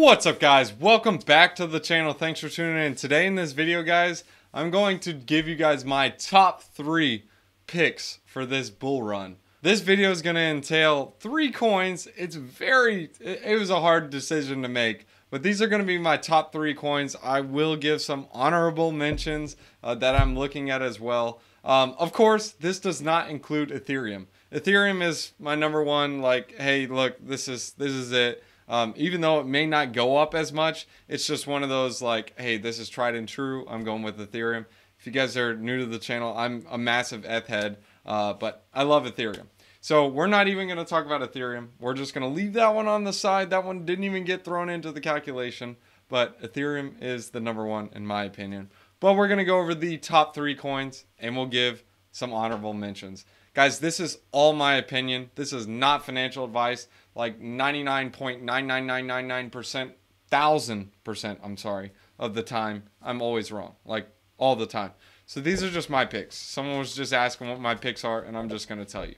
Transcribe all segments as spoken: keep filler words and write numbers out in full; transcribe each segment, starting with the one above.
What's up, guys? Welcome back to the channel. Thanks for tuning in. Today in this video, guys, I'm going to give you guys my top three picks for this bull run. This video is going to entail three coins. It's very, it was a hard decision to make, but these are going to be my top three coins. I will give some honorable mentions uh, that I'm looking at as well. Um, of course, this does not include Ethereum. Ethereum is my number one, like, hey, look, this is, this is it. Um, even though it may not go up as much, it's just one of those like, hey, this is tried and true. I'm going with Ethereum. If you guys are new to the channel, I'm a massive E T H head, uh, but I love Ethereum. So we're not even going to talk about Ethereum. We're just going to leave that one on the side. That one didn't even get thrown into the calculation, but Ethereum is the number one in my opinion. But we're going to go over the top three coins and we'll give some honorable mentions. Guys, this is all my opinion. This is not financial advice. Like ninety-nine point nine nine nine nine nine percent, one thousand percent, I'm sorry, of the time, I'm always wrong. Like, all the time. So these are just my picks. Someone was just asking what my picks are, and I'm just going to tell you.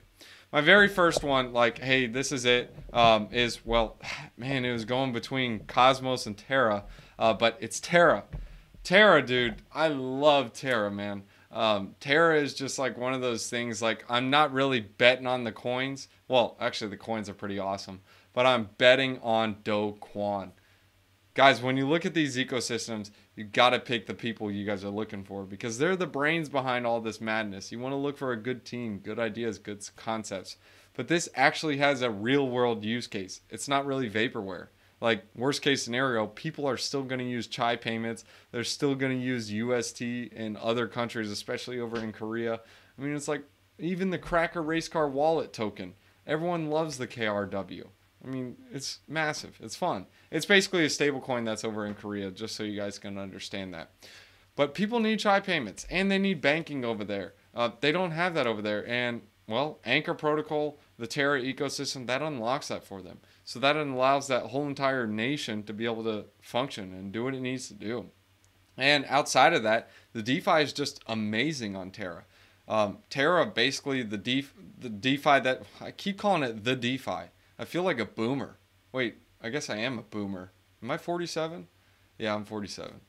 My very first one, like, hey, this is it, um, is, well, man, it was going between Cosmos and Terra, uh, but it's Terra. Terra, dude, I love Terra, man. Um, Terra is just like one of those things, like I'm not really betting on the coins. Well, actually the coins are pretty awesome, but I'm betting on Do Kwon. Guys, when you look at these ecosystems, you got to pick the people you guys are looking for because they're the brains behind all this madness. You want to look for a good team, good ideas, good concepts, but this actually has a real world use case. It's not really vaporware. Like worst case scenario, people are still going to use Chai payments. They're still going to use U S T in other countries, especially over in Korea. I mean, it's like even the Cracker race car wallet token. Everyone loves the K R W. I mean, it's massive. It's fun. It's basically a stable coin that's over in Korea, just so you guys can understand that. But people need Chai payments and they need banking over there. Uh, they don't have that over there. And well, Anchor Protocol, the Terra ecosystem, that unlocks that for them. So that allows that whole entire nation to be able to function and do what it needs to do. And outside of that, the DeFi is just amazing on Terra. Um, Terra, basically the, def the DeFi that, I keep calling it the DeFi. I feel like a boomer. Wait, I guess I am a boomer. Am I forty-seven? Yeah, I'm forty-seven.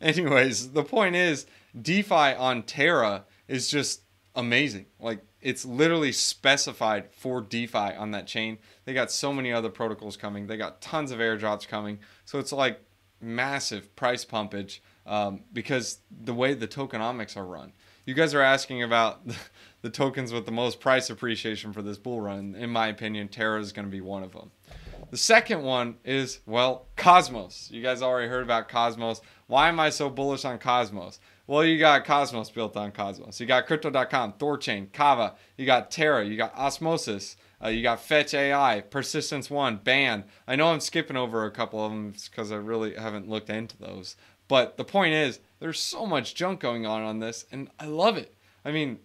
Anyways, the point is, DeFi on Terra is just amazing. Like, it's literally specified for DeFi on that chain. They got so many other protocols coming. They got tons of airdrops coming. So it's like massive price pumpage um, because the way the tokenomics are run. You guys are asking about the tokens with the most price appreciation for this bull run. In my opinion, Terra is going to be one of them. The second one is, well, Cosmos. You guys already heard about Cosmos. Why am I so bullish on Cosmos? Well, you got Cosmos built on Cosmos. You got Crypto dot com, Thorchain, Kava. You got Terra. You got Osmosis. Uh, you got Fetch A I, Persistence One, Band. I know I'm skipping over a couple of them because I really haven't looked into those. But the point is, there's so much junk going on on this, and I love it. I mean,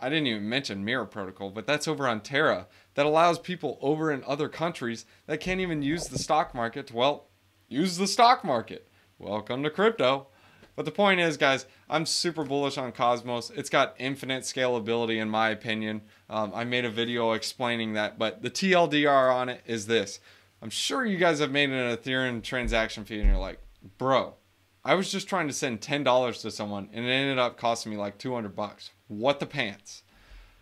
I didn't even mention Mirror Protocol, but that's over on Terra. That allows people over in other countries that can't even use the stock market to, well, use the stock market. Welcome to crypto. But the point is, guys, I'm super bullish on Cosmos. It's got infinite scalability, in my opinion. Um, I made a video explaining that, but the T L D R on it is this. I'm sure you guys have made an Ethereum transaction fee, and you're like, bro, I was just trying to send ten dollars to someone, and it ended up costing me like two hundred bucks. What the pants?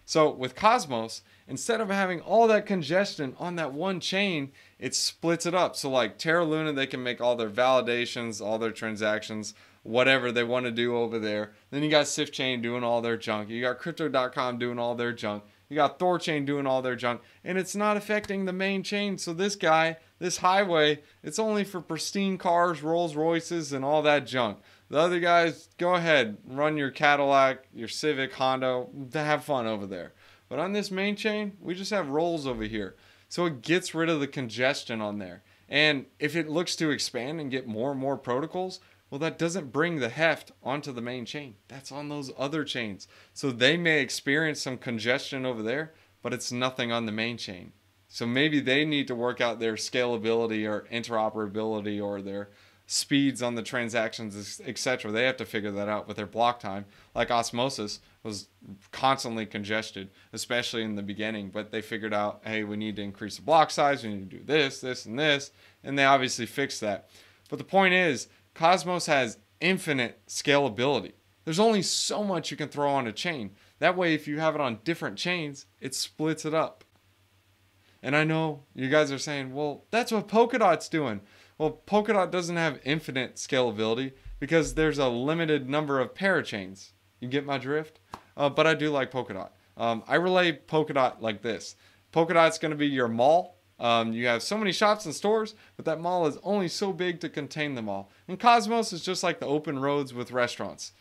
So with Cosmos, instead of having all that congestion on that one chain, it splits it up. So like Terra Luna, they can make all their validations, all their transactions, whatever they want to do over there. Then you got Sift Chain doing all their junk. You got Crypto dot com doing all their junk. You got Thorchain doing all their junk. And it's not affecting the main chain. So this guy, this highway, it's only for pristine cars, Rolls Royces, and all that junk. The other guys, go ahead, run your Cadillac, your Civic, Honda, to have fun over there. But on this main chain, we just have Rolls over here. So it gets rid of the congestion on there. And if it looks to expand and get more and more protocols, well, that doesn't bring the heft onto the main chain. That's on those other chains. So they may experience some congestion over there, but it's nothing on the main chain. So maybe they need to work out their scalability or interoperability or their speeds on the transactions, et cetera. They have to figure that out with their block time. Like Osmosis was constantly congested, especially in the beginning, but they figured out, hey, we need to increase the block size, we need to do this, this, and this, and they obviously fixed that. But the point is, Cosmos has infinite scalability. There's only so much you can throw on a chain. That way, if you have it on different chains, it splits it up. And I know you guys are saying, well, that's what Polkadot's doing. Well, Polkadot doesn't have infinite scalability because there's a limited number of parachains. You get my drift? Uh, but I do like Polkadot. Um, I relay Polkadot like this. Polkadot's going to be your mall. Um, you have so many shops and stores, but that mall is only so big to contain them all. And Cosmos is just like the open roads with restaurants.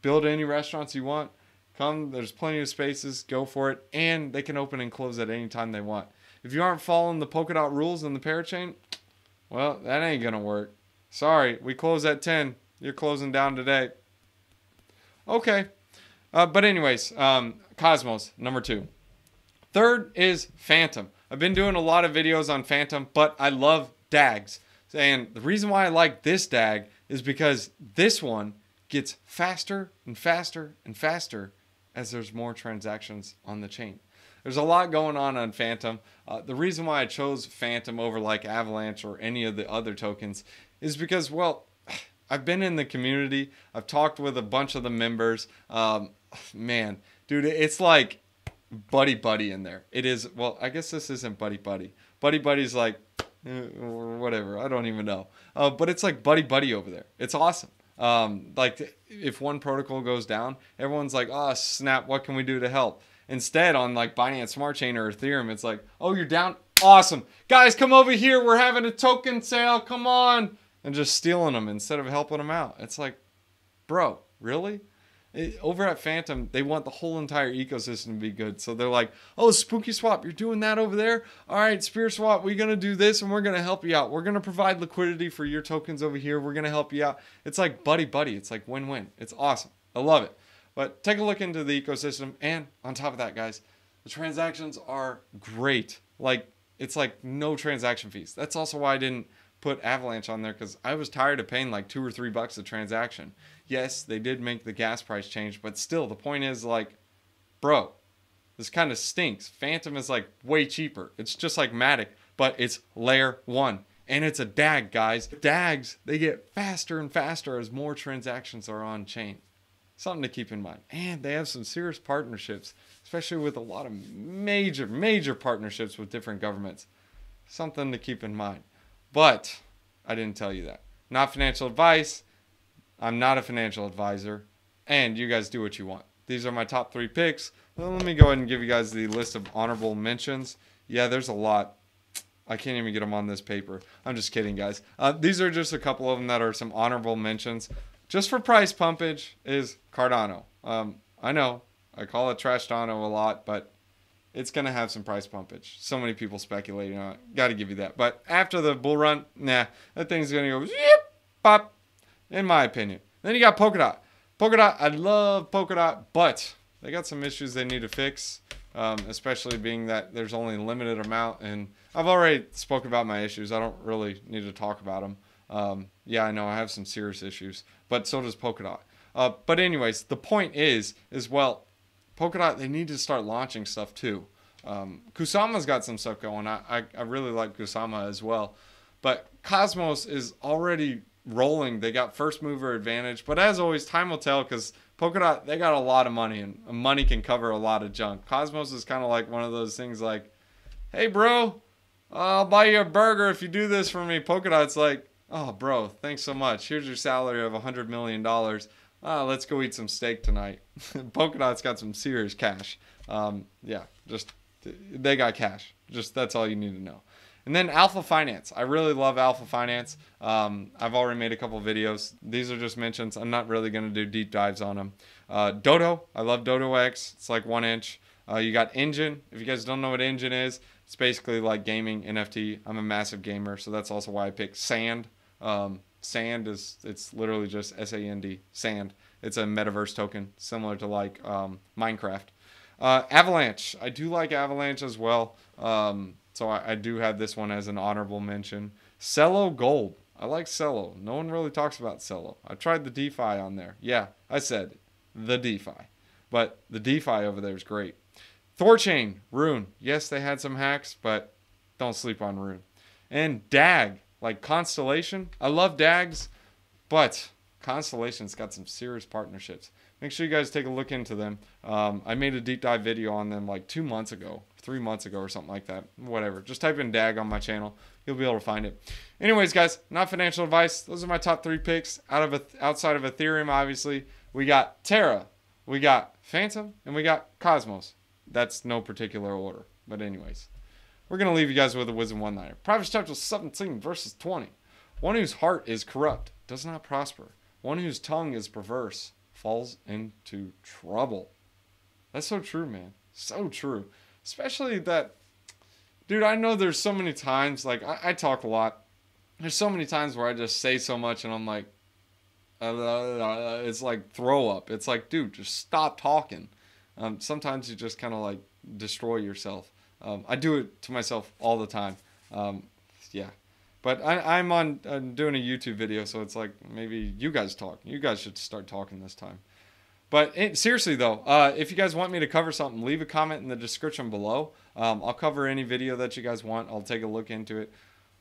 Build any restaurants you want. Come, there's plenty of spaces. Go for it. And they can open and close at any time they want. If you aren't following the Polkadot rules in the parachain, well, that ain't going to work. Sorry, we close at ten. You're closing down today. Okay. Uh, but anyways, um, Cosmos, number two. Third is Fantom. I've been doing a lot of videos on Fantom, but I love D A Gs. And the reason why I like this D A G is because this one gets faster and faster and faster as there's more transactions on the chain. There's a lot going on on Fantom. Uh, the reason why I chose Fantom over like Avalanche or any of the other tokens is because, well, I've been in the community. I've talked with a bunch of the members. Um, man, dude, it's like buddy-buddy in there. It is, well, I guess this isn't buddy-buddy. Buddy-buddy's like, eh, or whatever. I don't even know. Uh, but it's like buddy-buddy over there. It's awesome. Um, like if one protocol goes down, everyone's like, oh, snap, what can we do to help? Instead, on like Binance Smart Chain or Ethereum, it's like, oh, you're down? Awesome. Guys, come over here. We're having a token sale. Come on. And just stealing them instead of helping them out. It's like, bro, really? It, over at Fantom, they want the whole entire ecosystem to be good. So they're like, oh, Spooky Swap, you're doing that over there? All right, Spear Swap, we're going to do this and we're going to help you out. We're going to provide liquidity for your tokens over here. We're going to help you out. It's like buddy-buddy. It's like win-win. It's awesome. I love it. But take a look into the ecosystem, and on top of that, guys, the transactions are great. Like, it's like no transaction fees. That's also why I didn't put Avalanche on there, because I was tired of paying like two or three bucks a transaction. Yes, they did make the gas price change, but still, the point is like, bro, this kind of stinks. Fantom is like way cheaper. It's just like Matic, but it's layer one. And it's a D A G, guys. D A Gs, they get faster and faster as more transactions are on chain. Something to keep in mind. And they have some serious partnerships, especially with a lot of major, major partnerships with different governments. Something to keep in mind. But I didn't tell you that. Not financial advice. I'm not a financial advisor. And you guys do what you want. These are my top three picks. Well, let me go ahead and give you guys the list of honorable mentions. Yeah, there's a lot. I can't even get them on this paper. I'm just kidding, guys. Uh, these are just a couple of them that are some honorable mentions. Just for price pumpage is Cardano. Um, I know I call it trash Dono a lot, but it's going to have some price pumpage. So many people speculating on it. Got to give you that. But after the bull run, nah, that thing's going to go zip, pop, in my opinion. Then you got Polkadot. Polkadot, I love Polkadot, but they got some issues they need to fix, um, especially being that there's only a limited amount. And I've already spoken about my issues. I don't really need to talk about them. Um, yeah, I know I have some serious issues, but so does Polkadot. Uh, but anyways, the point is, is well, Polkadot, they need to start launching stuff too. Um, Kusama's got some stuff going. I, I, I really like Kusama as well, but Cosmos is already rolling. They got first mover advantage, but as always, time will tell because Polkadot, they got a lot of money and money can cover a lot of junk. Cosmos is kind of like one of those things like, hey bro, I'll buy you a burger if you do this for me. Polkadot's like, oh, bro, thanks so much. Here's your salary of one hundred million dollars. Uh, let's go eat some steak tonight. Polkadot's got some serious cash. Um, yeah, just they got cash. Just that's all you need to know. And then Alpha Finance. I really love Alpha Finance. Um, I've already made a couple videos. These are just mentions. I'm not really going to do deep dives on them. Uh, Dodo. I love Dodo X. It's like one inch. Uh, you got Engine. If you guys don't know what Engine is, it's basically like gaming, N F T. I'm a massive gamer, so that's also why I picked Sand. Um, Sand is, it's literally just S A N D, Sand. It's a metaverse token, similar to like um, Minecraft. Uh, Avalanche. I do like Avalanche as well. Um, so I, I do have this one as an honorable mention. Celo Gold. I like Celo. No one really talks about Celo. I tried the DeFi on there. Yeah, I said the DeFi. But the DeFi over there is great. Thorchain, Rune. Yes, they had some hacks, but don't sleep on Rune. And D A G, like Constellation. I love D A Gs, but Constellation's got some serious partnerships. Make sure you guys take a look into them. Um, I made a deep dive video on them like two months ago, three months ago or something like that. Whatever. Just type in D A G on my channel. You'll be able to find it. Anyways, guys, not financial advice. Those are my top three picks out of outside of Ethereum, obviously. We got Terra, we got Fantom, and we got Cosmos. That's no particular order. But anyways, we're going to leave you guys with a wisdom one-liner. Proverbs chapter seventeen, verses twenty. One whose heart is corrupt does not prosper. One whose tongue is perverse falls into trouble. That's so true, man. So true. Especially that... Dude, I know there's so many times, like, I, I talk a lot. There's so many times where I just say so much and I'm like, uh, it's like throw up. It's like, dude, just stop talking. Um, sometimes you just kind of like destroy yourself. Um, I do it to myself all the time. Um, yeah. But I, I'm on I'm doing a YouTube video, so it's like maybe you guys talk. You guys should start talking this time. But it, seriously, though, uh, if you guys want me to cover something, leave a comment in the description below. Um, I'll cover any video that you guys want. I'll take a look into it.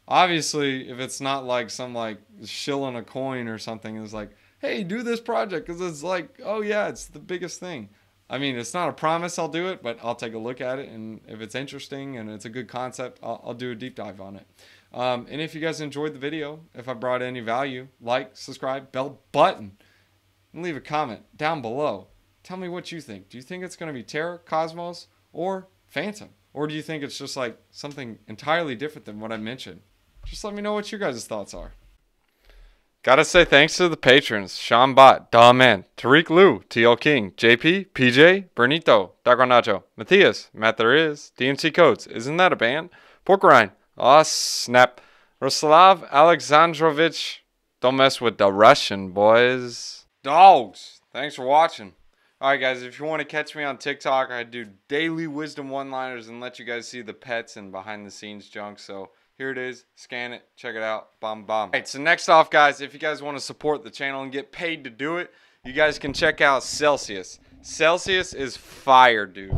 Obviously, if it's not like some like shilling a coin or something, it's like, hey, do this project because it's like, oh, yeah, it's the biggest thing. I mean, it's not a promise I'll do it, but I'll take a look at it. And if it's interesting and it's a good concept, I'll, I'll do a deep dive on it. Um, and if you guys enjoyed the video, if I brought any value, like, subscribe, bell button. And leave a comment down below. Tell me what you think. Do you think it's going to be Terra, Cosmos, or Fantom? Or do you think it's just like something entirely different than what I mentioned? Just let me know what your guys' thoughts are. Gotta say thanks to the patrons. Sean Bott, Da Man, Tariq Liu, T L King, J P, P J, Bernito, Dagonacho, Matthias, Matt There Is, D M C Codes, Isn't That a Band? Pork Rind, Aw Snap, Roslav Alexandrovich, Don't Mess with the Russian Boys. Dogs, thanks for watching. All right, guys, if you want to catch me on TikTok, I do daily wisdom one-liners and let you guys see the pets and behind-the-scenes junk. So here it is. Scan it. Check it out. Bomb, bomb. All right, so next off, guys, if you guys want to support the channel and get paid to do it, you guys can check out Celsius. Celsius is fire, dude.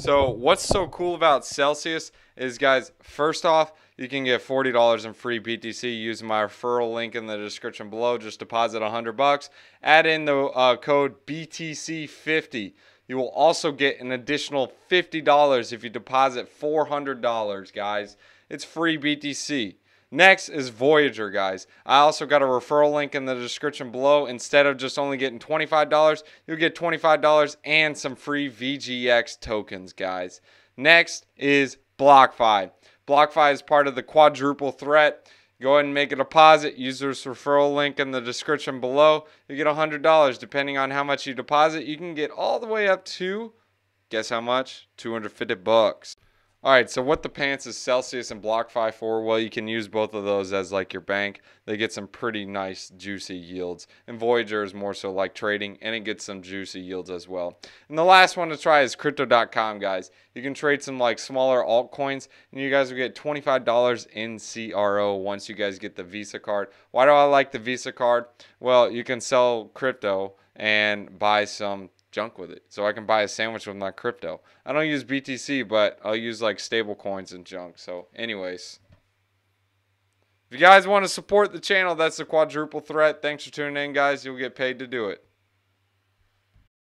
So what's so cool about Celsius is, guys, first off, you can get forty dollars in free B T C using my referral link in the description below. Just deposit one hundred bucks. Add in the uh, code B T C fifty. You will also get an additional fifty dollars if you deposit four hundred dollars, guys. It's free B T C. Next is Voyager, guys. I also got a referral link in the description below. Instead of just only getting twenty-five dollars, you'll get twenty-five dollars and some free V G X tokens, guys. Next is BlockFi. BlockFi is part of the quadruple threat. Go ahead and make a deposit. Use this referral link in the description below. You get one hundred dollars. Depending on how much you deposit, you can get all the way up to, guess how much? two hundred fifty bucks. All right, so what the pants is Celsius and BlockFi for? Well, you can use both of those as like your bank. They get some pretty nice juicy yields. And Voyager is more so like trading, and it gets some juicy yields as well. And the last one to try is Crypto dot com, guys. You can trade some like smaller altcoins, and you guys will get twenty-five dollars in C R O once you guys get the Visa card. Why do I like the Visa card? Well, you can sell crypto and buy some junk with it, so I can buy a sandwich with my crypto. I don't use B T C, but I'll use like stable coins and junk. So anyways, if you guys want to support the channel, that's the quadruple threat. Thanks for tuning in, guys. You'll get paid to do it.